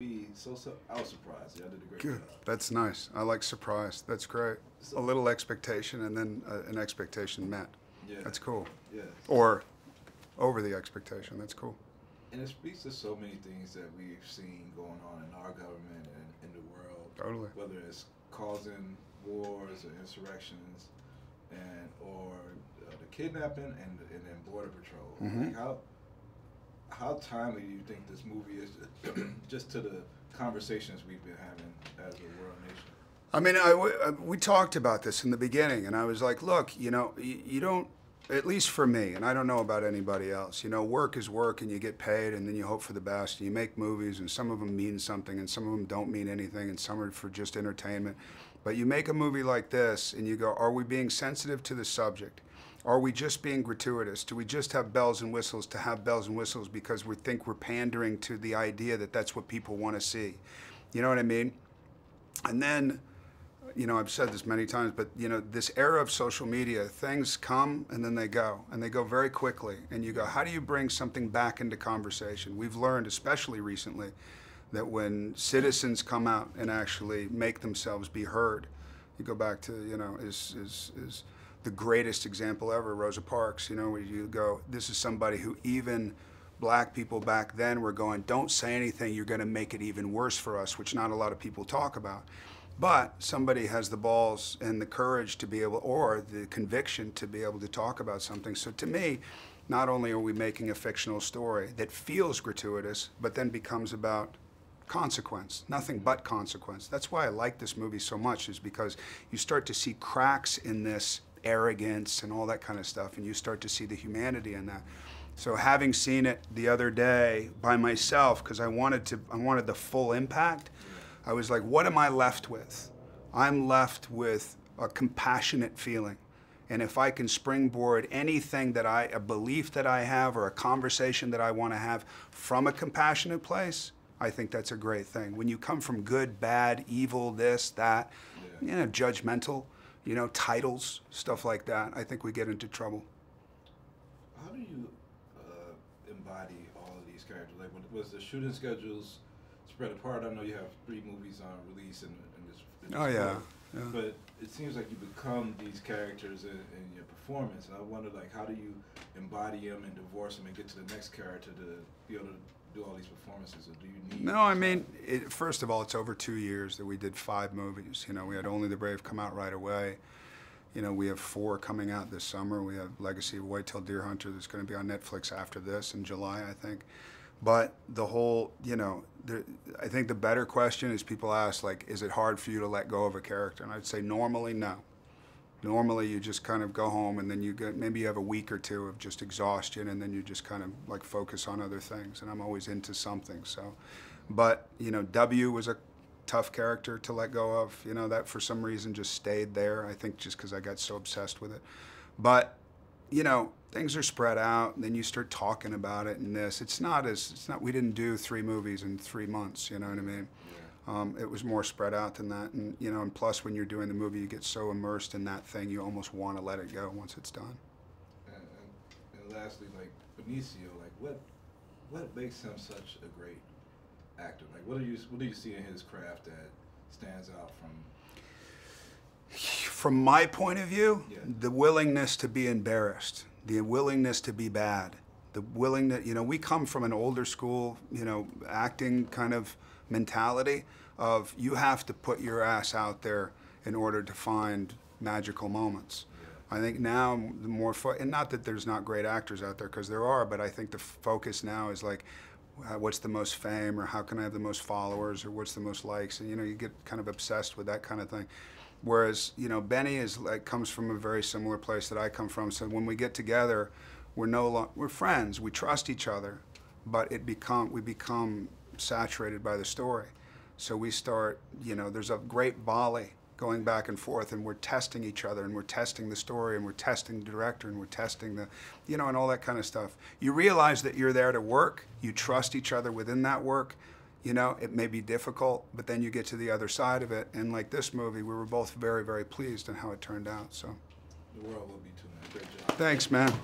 I was surprised. Y'all did a great job. That's nice. I like surprised. That's great. A little expectation and then an expectation met. Yeah. That's cool. Yeah. Or over the expectation. That's cool. And it speaks to so many things that we've seen going on in our government and in the world. Totally. Whether it's causing wars or insurrections, or the kidnapping and then border patrol. Mm-hmm. Like how timely do you think this movie is just to the conversations we've been having as a world nation? I mean, we talked about this in the beginning, and I was like, look, you know, you don't, at least for me, and I don't know about anybody else, you know, work is work, and you get paid, and then you hope for the best, and you make movies, and some of them mean something, and some of them don't mean anything, and some are for just entertainment. But you make a movie like this, and you go, are we being sensitive to the subject? Are we just being gratuitous? Do we just have bells and whistles to have bells and whistles because we think we're pandering to the idea that that's what people want to see? You know what I mean? And then, you know, I've said this many times, but, you know, this era of social media, things come and then they go, and they go very quickly. And you go, how do you bring something back into conversation? We've learned, especially recently, that when citizens come out and actually make themselves be heard, you go back to, you know, is the greatest example ever, Rosa Parks, you know, where you go, this is somebody who even black people back then were going, don't say anything, you're going to make it even worse for us, which not a lot of people talk about. But somebody has the balls and the courage to be able, or the conviction to be able to talk about something. So to me, not only are we making a fictional story that feels gratuitous, but then becomes about consequence, nothing but consequence. That's why I like this movie so much, is because you start to see cracks in this arrogance and all that kind of stuff, and you start to see the humanity in that. So having seen it the other day by myself, because I wanted the full impact, I was like, what am I left with? I'm left with a compassionate feeling. And if I can springboard anything that a belief that I have or a conversation that I want to have from a compassionate place, I think that's a great thing. When you come from good, bad, evil, this, that, you know, judgmental, you know, titles, stuff like that, I think we get into trouble. How do you embody all of these characters? Like, was the shooting schedules spread apart? I know you have 3 movies on release in this film, but it seems like you become these characters in your performance. And I wonder, like, how do you embody them and divorce them and get to the next character to be able to do all these performances, or do you need? No, I mean, first of all, it's over 2 years that we did 5 movies. You know, we had Only the Brave come out right away. You know, we have 4 coming out this summer. We have Legacy of Whitetail Deer Hunter that's going to be on Netflix after this in July, I think. But the whole, you know, I think the better question is people ask, like, is it hard for you to let go of a character? And I'd say normally, no. Normally, you just kind of go home, and then you get, maybe you have a week or two of just exhaustion, and then you just kind of like focus on other things. And I'm always into something. So, but you know, W was a tough character to let go of. You know, that for some reason just stayed there. I think just because I got so obsessed with it. But you know, things are spread out, and then you start talking about it. And this, it's not. We didn't do 3 movies in 3 months. You know what I mean? Yeah. It was more spread out than that, and you know, and plus when you're doing the movie, you get so immersed in that thing, you almost want to let it go once it's done. And lastly, like Benicio, like what makes him such a great actor? Like, what do you see in his craft that stands out from my point of view? Yeah. The willingness to be embarrassed, the willingness to be bad, the willingness. You know, we come from an older school, you know, acting kind of mentality of you have to put your ass out there in order to find magical moments. Yeah. I think now the more and not that there's not great actors out there, because there are, but I think the focus now is like, what's the most fame, or how can I have the most followers, or what's the most likes, and you know, you get kind of obsessed with that kind of thing. Whereas, you know, Benny is like, comes from a very similar place that I come from, so when we get together, we're friends, we trust each other, but we become saturated by the story. So we start, you know, there's a great volley going back and forth, and we're testing each other, and we're testing the story, and we're testing the director, and we're testing the, you know, and all that kind of stuff. You realize that you're there to work, you trust each other within that work, you know, it may be difficult, but then you get to the other side of it, and like this movie, we were both very, very pleased on how it turned out, so. The world will be too, man. Great job. Thanks, man.